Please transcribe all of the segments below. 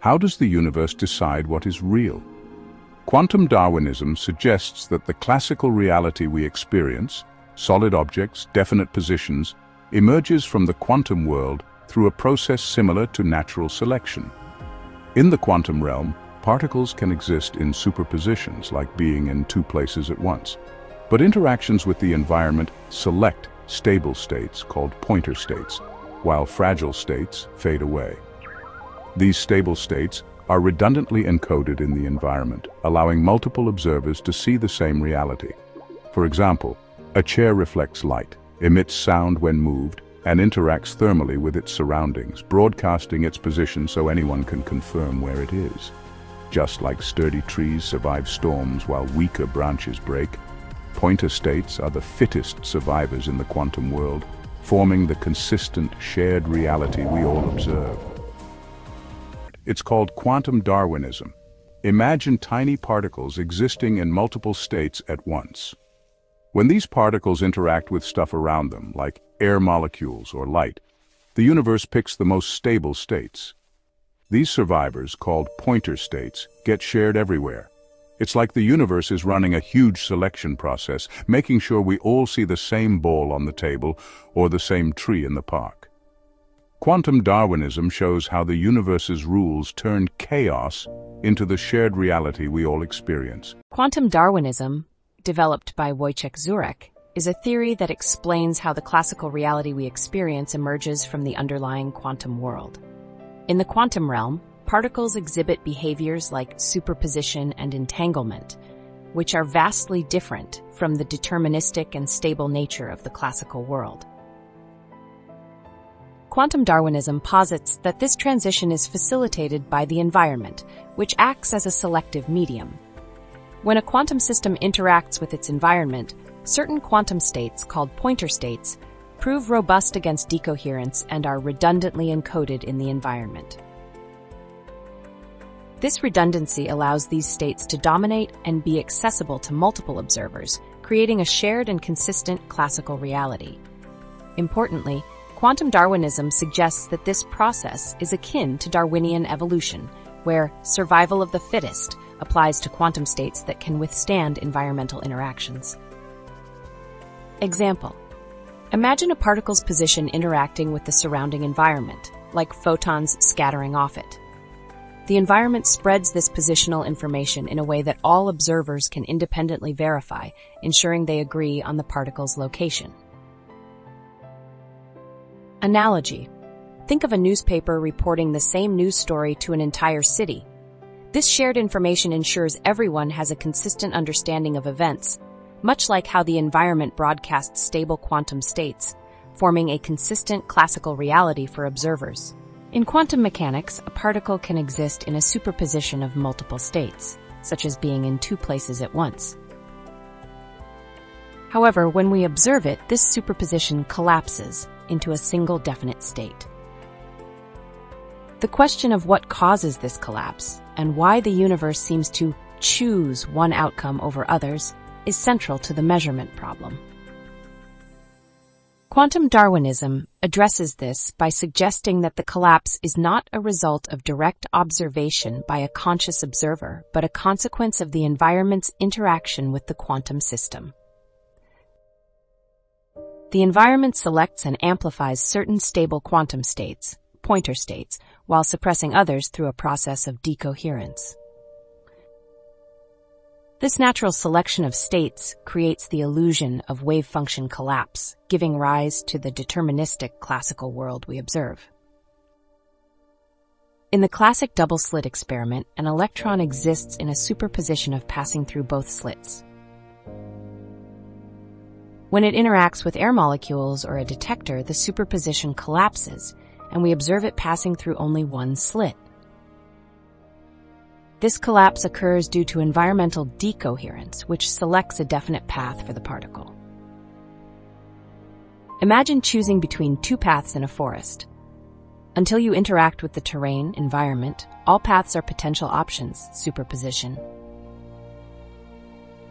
How does the universe decide what is real? Quantum Darwinism suggests that the classical reality we experience, solid objects, definite positions, emerges from the quantum world through a process similar to natural selection. In the quantum realm, particles can exist in superpositions, like being in two places at once. But interactions with the environment select stable states, called pointer states, while fragile states fade away. These stable states are redundantly encoded in the environment, allowing multiple observers to see the same reality. For example, a chair reflects light, emits sound when moved, and interacts thermally with its surroundings, broadcasting its position so anyone can confirm where it is. Just like sturdy trees survive storms while weaker branches break, pointer states are the fittest survivors in the quantum world, forming the consistent, shared reality we all observe. It's called quantum Darwinism. Imagine tiny particles existing in multiple states at once. When these particles interact with stuff around them, like air molecules or light, the universe picks the most stable states. These survivors, called pointer states, get shared everywhere. It's like the universe is running a huge selection process, making sure we all see the same ball on the table or the same tree in the park. Quantum Darwinism shows how the universe's rules turn chaos into the shared reality we all experience. Quantum Darwinism, developed by Wojciech Zurek, is a theory that explains how the classical reality we experience emerges from the underlying quantum world. In the quantum realm, particles exhibit behaviors like superposition and entanglement, which are vastly different from the deterministic and stable nature of the classical world. Quantum Darwinism posits that this transition is facilitated by the environment, which acts as a selective medium. When a quantum system interacts with its environment, certain quantum states, called pointer states, prove robust against decoherence and are redundantly encoded in the environment. This redundancy allows these states to dominate and be accessible to multiple observers, creating a shared and consistent classical reality. Importantly, quantum Darwinism suggests that this process is akin to Darwinian evolution, where survival of the fittest applies to quantum states that can withstand environmental interactions. Example: imagine a particle's position interacting with the surrounding environment, like photons scattering off it. The environment spreads this positional information in a way that all observers can independently verify, ensuring they agree on the particle's location. Analogy: think of a newspaper reporting the same news story to an entire city. This shared information ensures everyone has a consistent understanding of events, much like how the environment broadcasts stable quantum states, forming a consistent classical reality for observers. In quantum mechanics, a particle can exist in a superposition of multiple states, such as being in two places at once. However, when we observe it, this superposition collapses into a single definite state. The question of what causes this collapse and why the universe seems to choose one outcome over others is central to the measurement problem. Quantum Darwinism addresses this by suggesting that the collapse is not a result of direct observation by a conscious observer, but a consequence of the environment's interaction with the quantum system. The environment selects and amplifies certain stable quantum states, pointer states, while suppressing others through a process of decoherence. This natural selection of states creates the illusion of wave function collapse, giving rise to the deterministic classical world we observe. In the classic double-slit experiment, an electron exists in a superposition of passing through both slits. When it interacts with air molecules or a detector, the superposition collapses, and we observe it passing through only one slit. This collapse occurs due to environmental decoherence, which selects a definite path for the particle. Imagine choosing between two paths in a forest. Until you interact with the terrain environment, all paths are potential options, superposition.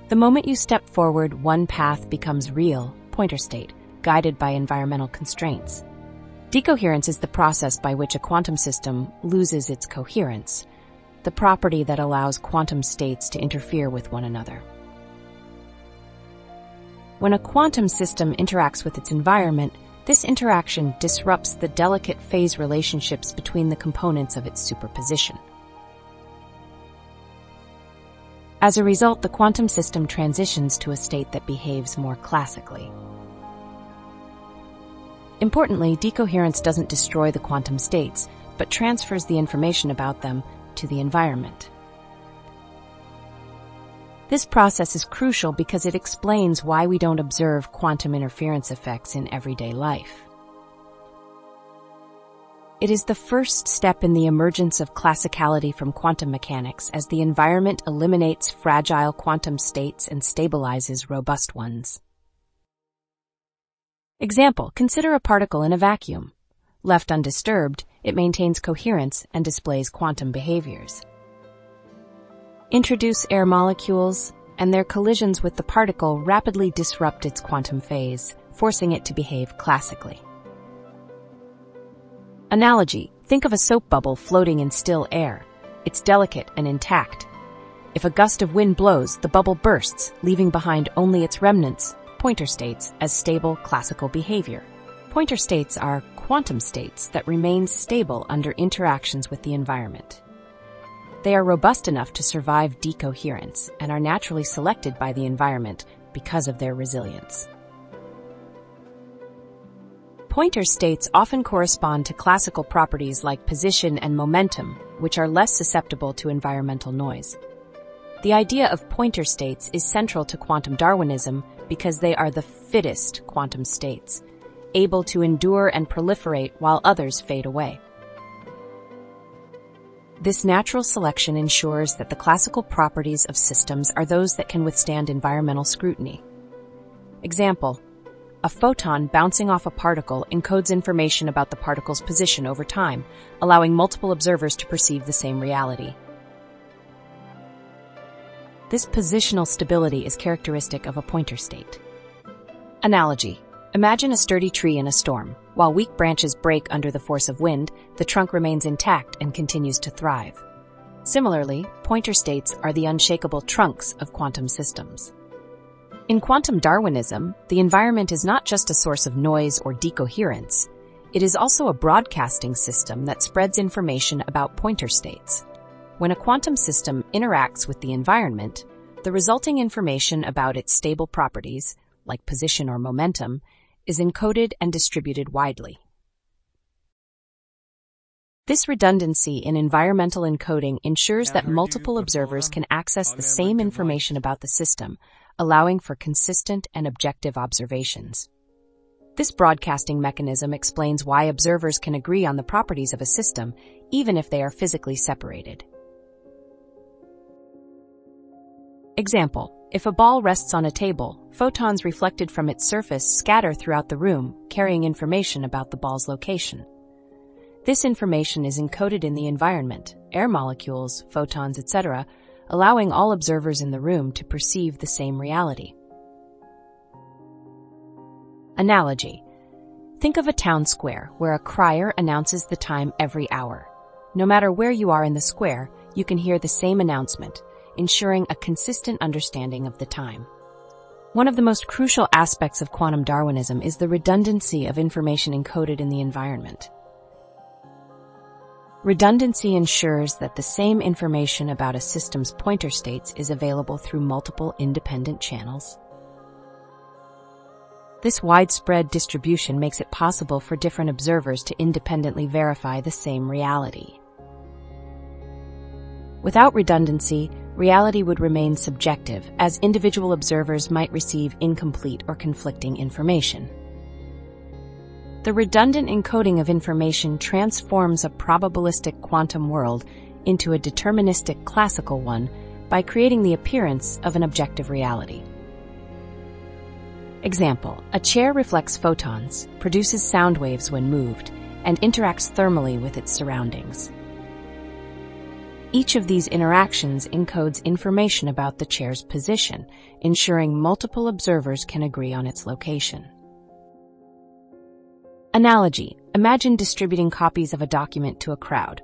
The moment you step forward, one path becomes real, pointer state, guided by environmental constraints. Decoherence is the process by which a quantum system loses its coherence, the property that allows quantum states to interfere with one another. When a quantum system interacts with its environment, this interaction disrupts the delicate phase relationships between the components of its superposition. As a result, the quantum system transitions to a state that behaves more classically. Importantly, decoherence doesn't destroy the quantum states, but transfers the information about them to the environment. This process is crucial because it explains why we don't observe quantum interference effects in everyday life. It is the first step in the emergence of classicality from quantum mechanics, as the environment eliminates fragile quantum states and stabilizes robust ones. Example, consider a particle in a vacuum. Left undisturbed, it maintains coherence and displays quantum behaviors. Introduce air molecules, and their collisions with the particle rapidly disrupt its quantum phase, forcing it to behave classically. Analogy, think of a soap bubble floating in still air. It's delicate and intact. If a gust of wind blows, the bubble bursts, leaving behind only its remnants, pointer states, as stable classical behavior. Pointer states are quantum states that remain stable under interactions with the environment. They are robust enough to survive decoherence and are naturally selected by the environment because of their resilience. Pointer states often correspond to classical properties like position and momentum, which are less susceptible to environmental noise. The idea of pointer states is central to quantum Darwinism because they are the fittest quantum states, able to endure and proliferate while others fade away. This natural selection ensures that the classical properties of systems are those that can withstand environmental scrutiny. Example, a photon bouncing off a particle encodes information about the particle's position over time, allowing multiple observers to perceive the same reality. This positional stability is characteristic of a pointer state. Analogy. Imagine a sturdy tree in a storm. While weak branches break under the force of wind, the trunk remains intact and continues to thrive. Similarly, pointer states are the unshakable trunks of quantum systems. In quantum Darwinism, the environment is not just a source of noise or decoherence. It is also a broadcasting system that spreads information about pointer states. When a quantum system interacts with the environment, the resulting information about its stable properties, like position or momentum, is encoded and distributed widely. This redundancy in environmental encoding ensures that multiple observers can access the same information about the system, allowing for consistent and objective observations. This broadcasting mechanism explains why observers can agree on the properties of a system, even if they are physically separated. Example, if a ball rests on a table, photons reflected from its surface scatter throughout the room, carrying information about the ball's location. This information is encoded in the environment, air molecules, photons, etc., allowing all observers in the room to perceive the same reality. Analogy. Think of a town square where a crier announces the time every hour. No matter where you are in the square, you can hear the same announcement, ensuring a consistent understanding of the time. One of the most crucial aspects of quantum Darwinism is the redundancy of information encoded in the environment. Redundancy ensures that the same information about a system's pointer states is available through multiple independent channels. This widespread distribution makes it possible for different observers to independently verify the same reality. Without redundancy, reality would remain subjective, as individual observers might receive incomplete or conflicting information. The redundant encoding of information transforms a probabilistic quantum world into a deterministic classical one by creating the appearance of an objective reality. Example, a chair reflects photons, produces sound waves when moved, and interacts thermally with its surroundings. Each of these interactions encodes information about the chair's position, ensuring multiple observers can agree on its location. Analogy. Imagine distributing copies of a document to a crowd.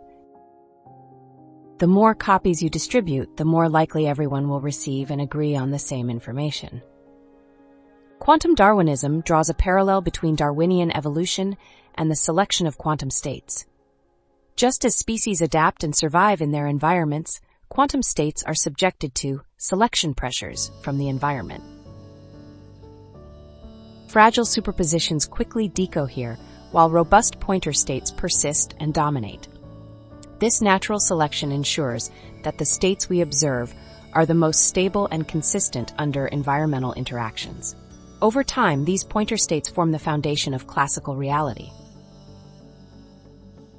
The more copies you distribute, the more likely everyone will receive and agree on the same information. Quantum Darwinism draws a parallel between Darwinian evolution and the selection of quantum states. Just as species adapt and survive in their environments, quantum states are subjected to selection pressures from the environment. Fragile superpositions quickly decohere, while robust pointer states persist and dominate. This natural selection ensures that the states we observe are the most stable and consistent under environmental interactions. Over time, these pointer states form the foundation of classical reality.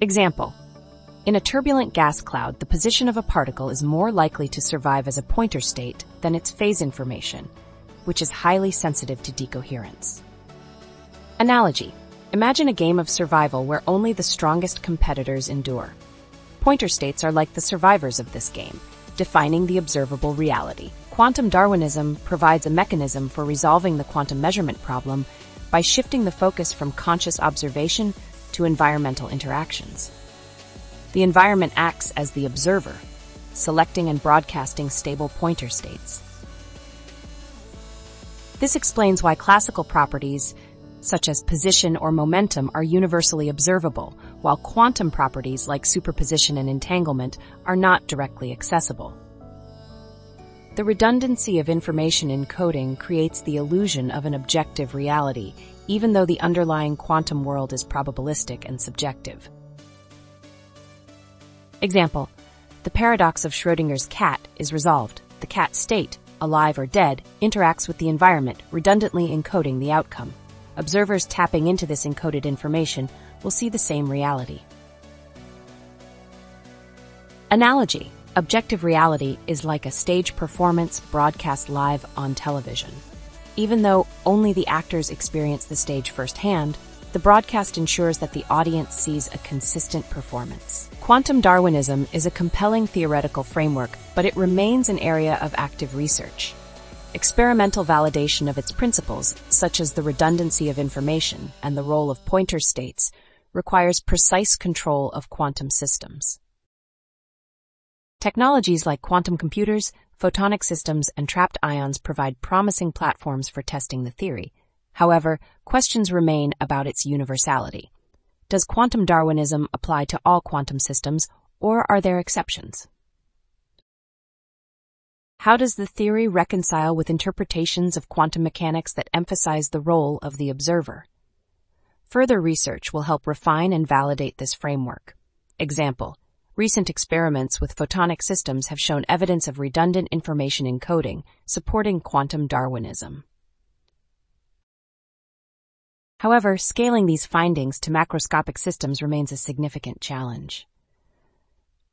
Example: in a turbulent gas cloud, the position of a particle is more likely to survive as a pointer state than its phase information, which is highly sensitive to decoherence. Analogy: imagine a game of survival where only the strongest competitors endure. Pointer states are like the survivors of this game, defining the observable reality. Quantum Darwinism provides a mechanism for resolving the quantum measurement problem by shifting the focus from conscious observation to environmental interactions. The environment acts as the observer, selecting and broadcasting stable pointer states. This explains why classical properties such as position or momentum are universally observable, while quantum properties like superposition and entanglement are not directly accessible. The redundancy of information encoding creates the illusion of an objective reality, even though the underlying quantum world is probabilistic and subjective. Example: the paradox of Schrödinger's cat is resolved. The cat state, alive or dead, interacts with the environment, redundantly encoding the outcome. Observers tapping into this encoded information will see the same reality. Analogy: objective reality is like a stage performance broadcast live on television. Even though only the actors experience the stage firsthand, the broadcast ensures that the audience sees a consistent performance. Quantum Darwinism is a compelling theoretical framework, but it remains an area of active research. Experimental validation of its principles, such as the redundancy of information and the role of pointer states, requires precise control of quantum systems. Technologies like quantum computers, photonic systems, and trapped ions provide promising platforms for testing the theory. However, questions remain about its universality. Does quantum Darwinism apply to all quantum systems, or are there exceptions? How does the theory reconcile with interpretations of quantum mechanics that emphasize the role of the observer? Further research will help refine and validate this framework. Example: recent experiments with photonic systems have shown evidence of redundant information encoding, supporting quantum Darwinism. However, scaling these findings to macroscopic systems remains a significant challenge.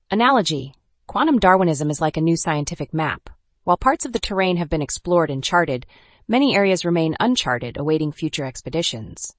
Analogy: quantum Darwinism is like a new scientific map. While parts of the terrain have been explored and charted, many areas remain uncharted, awaiting future expeditions.